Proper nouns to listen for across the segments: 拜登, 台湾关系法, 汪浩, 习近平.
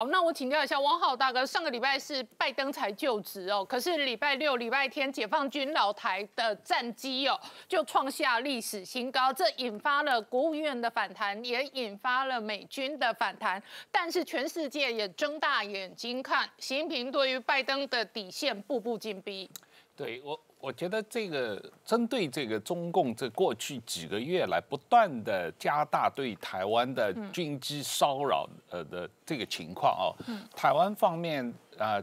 好，那我请教一下汪浩大哥，上个礼拜是拜登才就职哦，可是礼拜六、礼拜天解放军老台的战机哦，就创下历史新高，这引发了国务院的反弹，也引发了美军的反弹，但是全世界也睁大眼睛看，习近平对于拜登的底线步步紧逼。对我觉得这个针对这个中共这过去几个月来不断的加大对台湾的军机骚扰的这个情况啊，台湾方面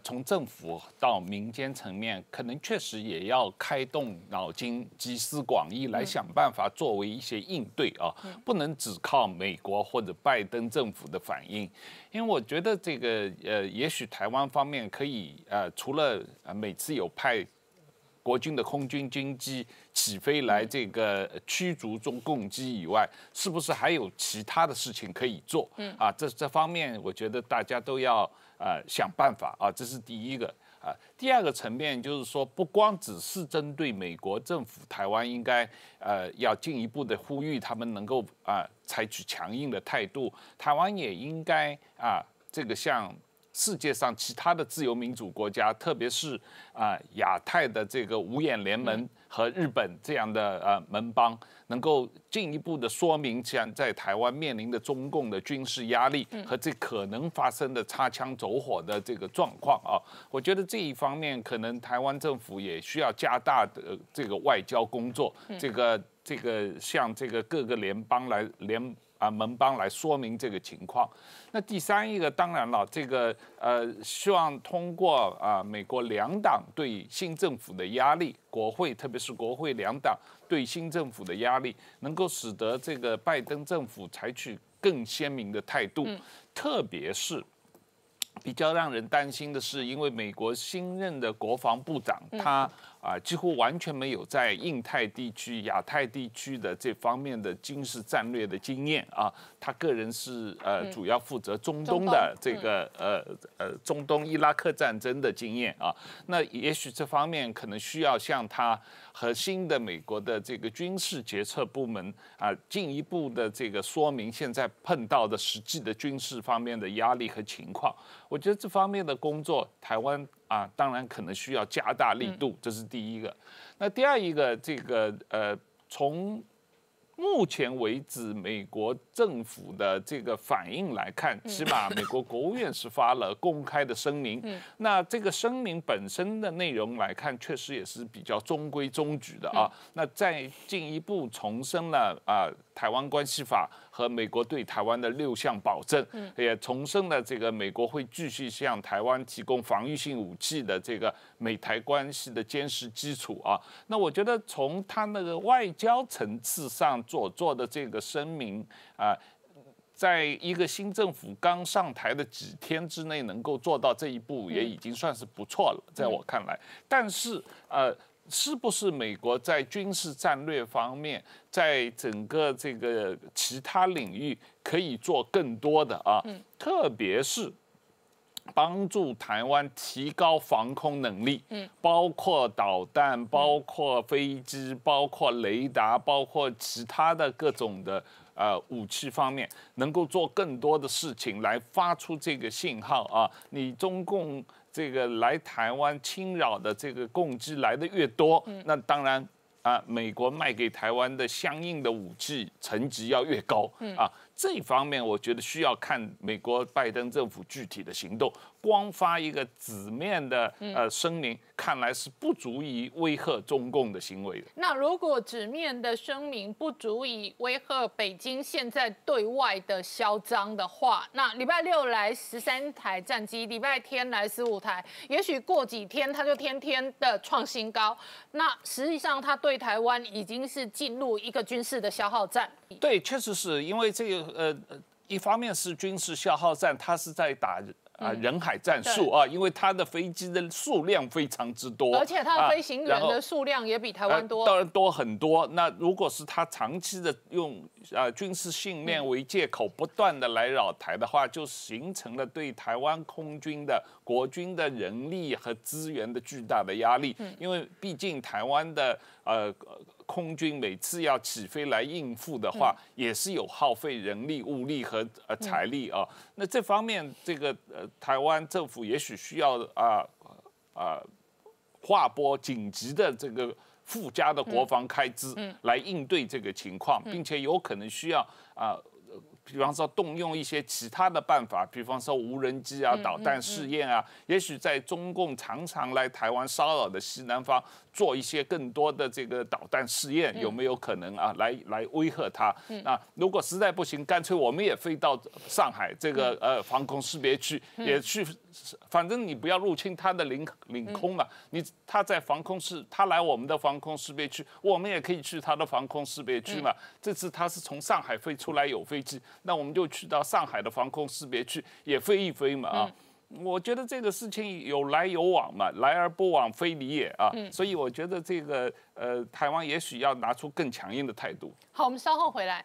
从政府到民间层面，可能确实也要开动脑筋，集思广益来想办法作为一些应对啊，不能只靠美国或者拜登政府的反应，因为我觉得这个也许台湾方面可以除了每次有派国军的空军军机起飞来这个驱逐中共机以外，是不是还有其他的事情可以做？这方面我觉得大家都要想办法啊，这是第一个啊。第二个层面就是说，不光只是针对美国政府，台湾应该要进一步的呼吁他们能够采取强硬的态度，台湾也应该这个像世界上其他的自由民主国家，特别是亚太的这个五眼联盟和日本这样的盟邦，能够进一步的说明像在台湾面临的中共的军事压力和这可能发生的擦枪走火的这个状况啊。我觉得这一方面可能台湾政府也需要加大的这个外交工作，这个向这个各个盟邦来说明这个情况。那第三一个，当然了，这个希望通过美国两党对新政府的压力，国会特别是国会两党对新政府的压力，能够使得这个拜登政府采取更鲜明的态度，特别是比较让人担心的是，因为美国新任的国防部长他几乎完全没有在印太地区、亚太地区的这方面的军事战略的经验啊。他个人是主要负责中东的这个中东伊拉克战争的经验啊。那也许这方面可能需要向他和新的美国的这个军事决策部门进一步的这个说明现在碰到的实际的军事方面的压力和情况。我觉得这方面的工作，台湾当然可能需要加大力度，这是第一个。那第二一个，这个从目前为止美国政府的这个反应来看，起码美国国务院是发了公开的声明，那这个声明本身的内容来看，确实也是比较中规中矩的啊。那再进一步重申了台湾关系法和美国对台湾的6项保证，也重申了这个美国会继续向台湾提供防御性武器的这个美台关系的坚实基础啊。那我觉得从他那个外交层次上做的这个声明在一个新政府刚上台的几天之内能够做到这一步，也已经算是不错了，在我看来。但是是不是美国在军事战略方面，在整个这个其他领域可以做更多的特别是帮助台湾提高防空能力，包括导弹，包括飞机，包括雷达，包括其他的各种的武器方面，能够做更多的事情来发出这个信号啊！你中共这个来台湾侵扰的这个攻击来的越多，那当然美国卖给台湾的相应的武器层级要越高啊。这一方面我觉得需要看美国拜登政府具体的行动，光发一个纸面的声明，看来是不足以威吓中共的行为的。那如果纸面的声明不足以威吓北京现在对外的嚣张的话，那礼拜六来13台战机，礼拜天来15台，也许过几天它就天天的创新高。那实际上它对台湾已经是进入一个军事的消耗战。对，确实是因为这个一方面是军事消耗战，它是在打人海战术啊，因为它的飞机的数量非常之多，而且它的飞行员的数量也比台湾多，当然多很多。那如果是它长期的用军事训练为借口，不断的来扰台的话，就形成了对台湾空军的国军的人力和资源的巨大的压力，因为毕竟台湾的空军每次要起飞来应付的话，也是有耗费人力、物力和财力啊。那这方面，这个台湾政府也许需要划拨紧急的这个附加的国防开支来应对这个情况，并且有可能需要比方说动用一些其他的办法，比方说无人机啊、导弹试验啊，也许在中共常常来台湾骚扰的西南方做一些更多的这个导弹试验，有没有可能啊，来威吓他？那如果实在不行，干脆我们也飞到上海这个防空识别区，也去，反正你不要入侵他的领空嘛，他来我们的防空识别区，我们也可以去他的防空识别区嘛。这次他是从上海飞出来有飞机。那我们就去到上海的防空识别区也飞一飞嘛啊！我觉得这个事情有来有往嘛，来而不往非礼也啊！所以我觉得这个台湾也许要拿出更强硬的态度。好，我们稍后回来。